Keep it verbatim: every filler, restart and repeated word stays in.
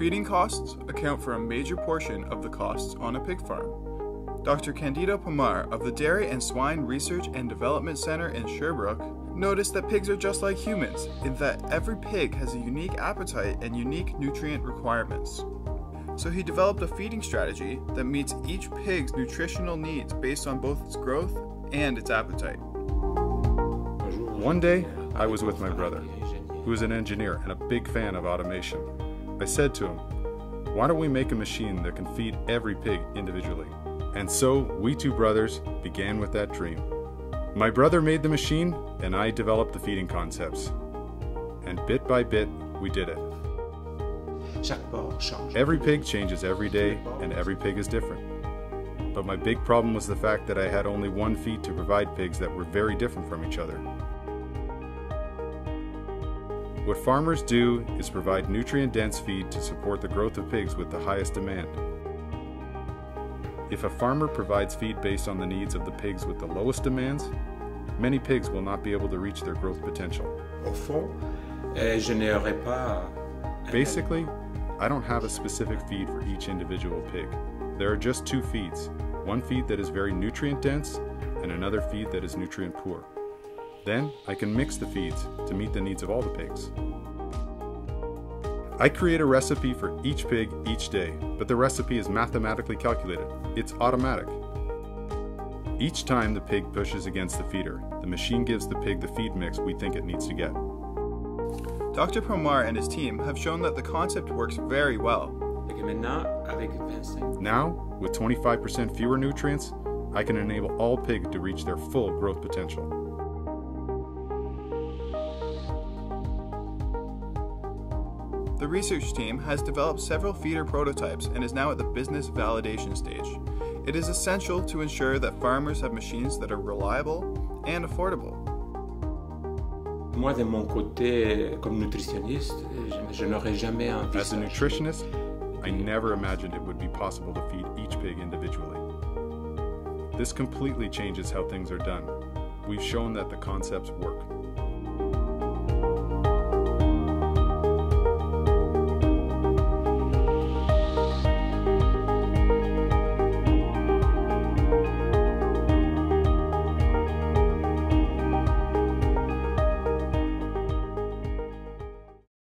Feeding costs account for a major portion of the costs on a pig farm. Doctor Candido Pomar of the Dairy and Swine Research and Development Center in Sherbrooke noticed that pigs are just like humans in that every pig has a unique appetite and unique nutrient requirements. So he developed a feeding strategy that meets each pig's nutritional needs based on both its growth and its appetite. One day, I was with my brother, who is an engineer and a big fan of automation. I said to him, why don't we make a machine that can feed every pig individually? And so we two brothers began with that dream. My brother made the machine and I developed the feeding concepts. And bit by bit, we did it. Every pig changes every day and every pig is different. But my big problem was the fact that I had only one feed to provide pigs that were very different from each other. What farmers do is provide nutrient-dense feed to support the growth of pigs with the highest demand. If a farmer provides feed based on the needs of the pigs with the lowest demands, many pigs will not be able to reach their growth potential. Basically, I don't have a specific feed for each individual pig. There are just two feeds, one feed that is very nutrient-dense and another feed that is nutrient-poor. Then, I can mix the feeds to meet the needs of all the pigs. I create a recipe for each pig each day, but the recipe is mathematically calculated. It's automatic. Each time the pig pushes against the feeder, the machine gives the pig the feed mix we think it needs to get. Doctor Pomar and his team have shown that the concept works very well. Now, with twenty-five percent fewer nutrients, I can enable all pigs to reach their full growth potential. The research team has developed several feeder prototypes and is now at the business validation stage. It is essential to ensure that farmers have machines that are reliable and affordable. As a nutritionist, I never imagined it would be possible to feed each pig individually. This completely changes how things are done. We've shown that the concepts work.